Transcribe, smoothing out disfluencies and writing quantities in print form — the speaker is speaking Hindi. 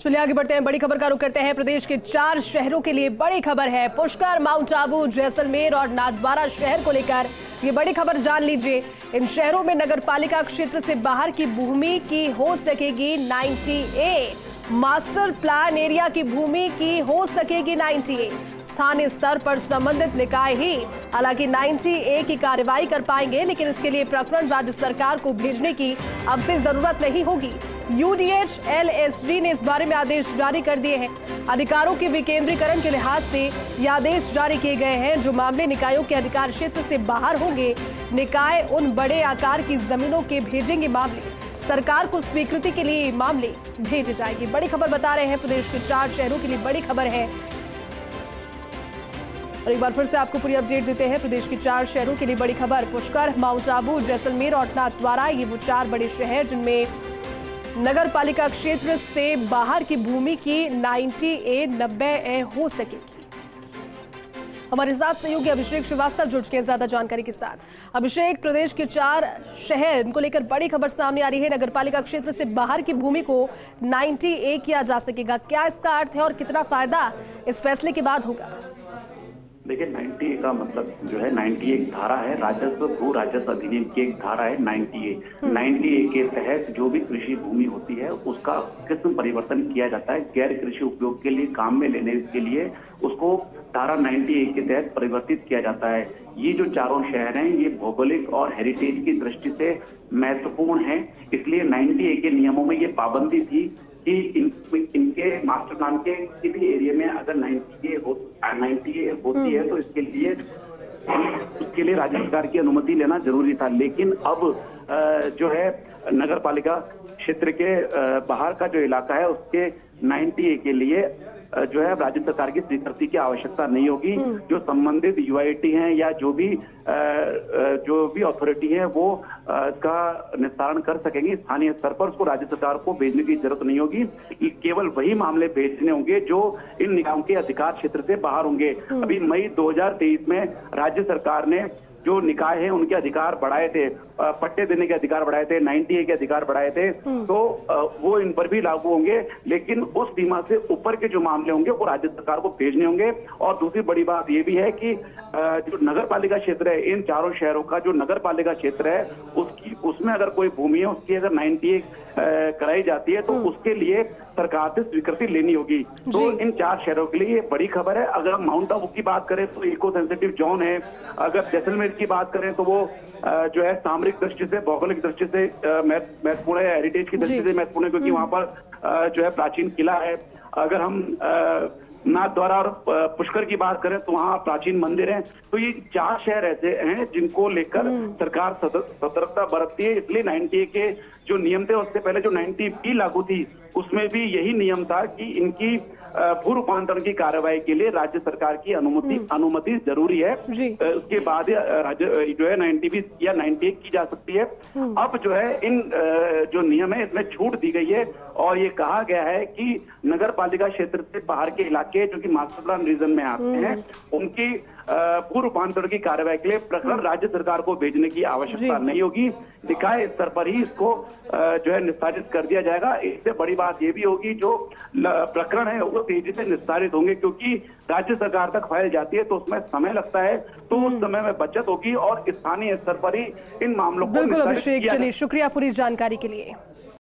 चलिए आगे बढ़ते हैं, बड़ी खबर का रुख करते हैं। प्रदेश के 4 शहरों के लिए बड़ी खबर है। पुष्कर, माउंट आबू, जैसलमेर और नाथद्वारा शहर को लेकर ये बड़ी खबर जान लीजिए। इन शहरों में नगरपालिका क्षेत्र से बाहर की भूमि की हो सकेगी 90A, मास्टर प्लान एरिया की भूमि की हो सकेगी 90A। स्थानीय स्तर पर संबंधित निकाय ही हालांकि 90A की कार्रवाई कर पाएंगे, लेकिन इसके लिए प्रकरण राज्य सरकार को भेजने की अब से जरूरत नहीं होगी। UDHLS ने इस बारे में आदेश जारी कर दिए हैं। अधिकारों के विकेंद्रीकरण के लिहाज से ये आदेश जारी किए गए हैं। जो मामले निकायों के अधिकार क्षेत्र से बाहर होंगे, निकाय उन बड़े आकार की जमीनों के भेजेंगे मामले, सरकार को स्वीकृति के लिए मामले भेजे जाएंगे। बड़ी खबर बता रहे हैं, प्रदेश के 4 शहरों के लिए बड़ी खबर है। और एक बार फिर से आपको पूरी अपडेट देते हैं। प्रदेश के 4 शहरों के लिए बड़ी खबर। पुष्कर, माउंट आबू, जैसलमेर और नाथद्वारा, ये वो 4 बड़े शहर जिनमें नगर पालिका क्षेत्र से बाहर की भूमि की 90A, 90A हो सकेगी। हमारे साथ सहयोगी अभिषेक श्रीवास्तव जुड़ चुके हैं ज्यादा जानकारी के साथ। अभिषेक, प्रदेश के 4 शहर, इनको लेकर बड़ी खबर सामने आ रही है। नगर पालिका क्षेत्र से बाहर की भूमि को 90A किया जा सकेगा, क्या इसका अर्थ है और कितना फायदा इस फैसले के बाद होगा? देखिए, 90A का मतलब जो है 90A एक धारा है, राजस्व भू राजस्व अधिनियम की एक धारा है 90A। 90A के तहत जो भी कृषि भूमि होती है उसका किस्म परिवर्तन किया जाता है, गैर कृषि उपयोग के लिए काम में लेने के लिए उसको धारा 90A के तहत परिवर्तित किया जाता है। ये जो 4 शहर हैं ये भौगोलिक और हेरिटेज की दृष्टि से महत्वपूर्ण है, इसलिए 90A के नियमों में ये पाबंदी थी कि इनके मास्टर प्लान के किसी एरिया में अगर 90A होती है तो इसके लिए राज्य सरकार की अनुमति लेना जरूरी था। लेकिन अब जो है नगर पालिका क्षेत्र के बाहर का जो इलाका है उसके 90A के लिए जो है राज्य सरकार की स्वीकृति की आवश्यकता नहीं होगी। जो संबंधित UIT हैं या जो भी अथॉरिटी है वो इसका निस्तारण कर सकेंगे स्थानीय स्तर पर, उसको राज्य सरकार को भेजने की जरूरत नहीं होगी। केवल वही मामले भेजने होंगे जो इन निकायों के अधिकार क्षेत्र से बाहर होंगे। अभी मई 2023 में राज्य सरकार ने जो निकाय है उनके अधिकार बढ़ाए थे, पट्टे देने के अधिकार बढ़ाए थे, 90A के अधिकार बढ़ाए थे, तो वो इन पर भी लागू होंगे। लेकिन उस सीमा से ऊपर के जो मामले होंगे वो राज्य सरकार को भेजने होंगे। और दूसरी बड़ी बात ये भी है कि जो नगर पालिका क्षेत्र है, इन 4 शहरों का जो नगर पालिका क्षेत्र है उसमें अगर कोई भूमि है उसकी अगर 90A कराई जाती है तो उसके लिए सरकार से स्वीकृति लेनी होगी। तो इन 4 शहरों के लिए ये बड़ी खबर है। अगर माउंट आबू की बात करें तो इको सेंसिटिव जोन है, अगर जैसलमेर की बात करें तो वो जो है सामरिक दृष्टि से, भौगोलिक दृष्टि से महत्वपूर्ण है, हेरिटेज की दृष्टि से महत्वपूर्ण है क्योंकि वहाँ पर जो है प्राचीन किला है। अगर हम नाथद्वारा और पुष्कर की बात करें तो वहाँ प्राचीन मंदिर हैं। तो ये 4 शहर ऐसे हैं जिनको लेकर सरकार सतर्कता बरतती है, इसलिए 90A के जो नियम थे उससे पहले जो 90B लागू थी उसमें भी यही नियम था कि इनकी भू रूपांतरण की कार्रवाई के लिए राज्य सरकार की अनुमति जरूरी है, उसके बाद जो है 90B या 90A की जा सकती है। अब जो है इन जो नियम है इसमें छूट दी गई है और ये कहा गया है कि नगर पालिका क्षेत्र से बाहर के इलाके जो कि मास्टर प्लान रीजन में आते हैं उनकी भू रूपांतरण की कार्रवाई के लिए प्रकरण राज्य सरकार को भेजने की आवश्यकता नहीं होगी, निकाय स्तर पर ही इसको जो है निस्तारित कर दिया जाएगा। इससे बड़ी बात ये भी होगी जो प्रकरण है वो तेजी से निस्तारित होंगे क्योंकि राज्य सरकार तक फाइल जाती है तो उसमें समय लगता है, तो उस समय में बचत होगी और स्थानीय स्तर पर ही इन मामलों को। बिल्कुल अभिषेक, चलिए शुक्रिया पूरी जानकारी के लिए।